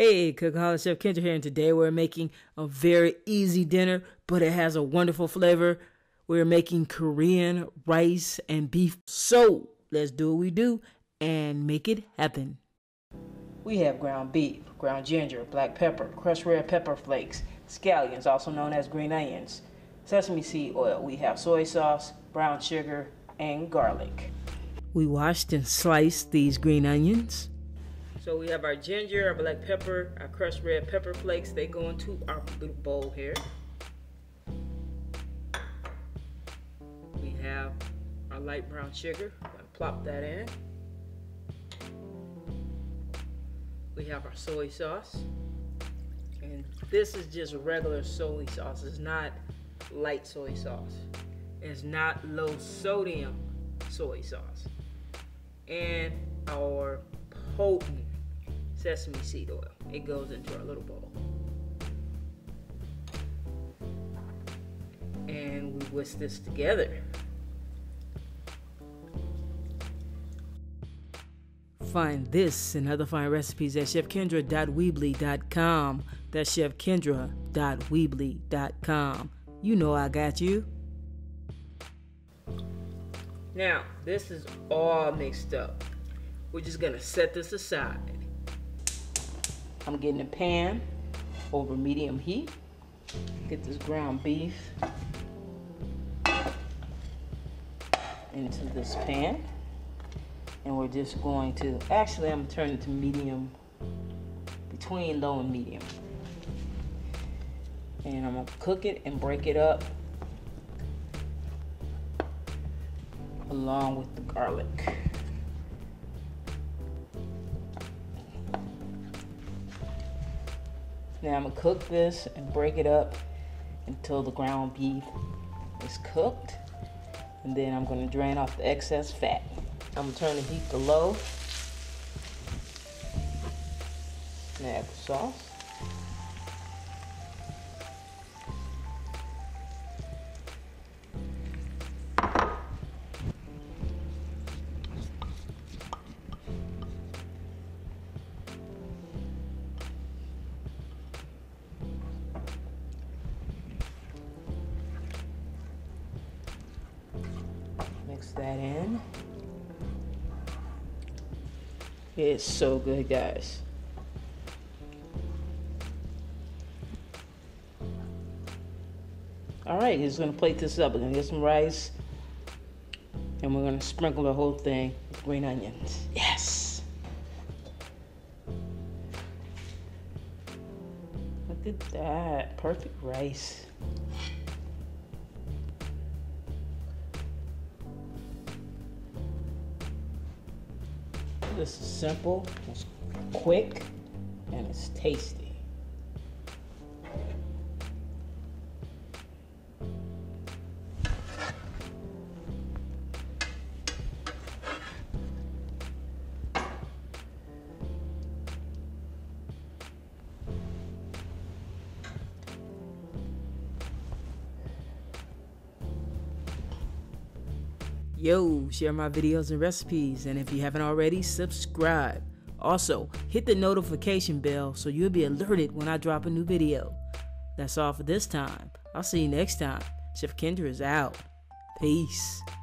Hey, Cookaholic, Chef Kendra here, and today we're making a very easy dinner, but it has a wonderful flavor. We're making Korean rice and beef. So let's do what we do and make it happen. We have ground beef, ground ginger, black pepper, crushed red pepper flakes, scallions, also known as green onions, sesame seed oil. We have soy sauce, brown sugar, and garlic. We washed and sliced these green onions. So we have our ginger, our black pepper, our crushed red pepper flakes. They go into our little bowl here. We have our light brown sugar. I'm gonna plop that in. We have our soy sauce. And this is just regular soy sauce. It's not light soy sauce. It's not low sodium soy sauce. And our potent sesame seed oil. It goes into our little bowl. And we whisk this together. Find this and other fine recipes at ChefKendra.Weebly.com. That's ChefKendra.Weebly.com. You know I got you. Now, this is all mixed up. We're just gonna set this aside. I'm getting a pan over medium heat. Get this ground beef into this pan. And we're just going to, actually I'm gonna turn it to medium, between low and medium. And I'm gonna cook it and break it up along with the garlic. Now I'm gonna cook this and break it up until the ground beef is cooked. And then I'm gonna drain off the excess fat. I'm gonna turn the heat to low. And add the sauce. Mix that in. It's so good, guys. All right, just gonna plate this up. We're gonna get some rice, and we're gonna sprinkle the whole thing with green onions. Yes. Look at that, perfect rice. This is simple, it's quick, and it's tasty. Yo, share my videos and recipes, and if you haven't already, subscribe. Also, hit the notification bell so you'll be alerted when I drop a new video. That's all for this time. I'll see you next time. Chef Kendra is out. Peace.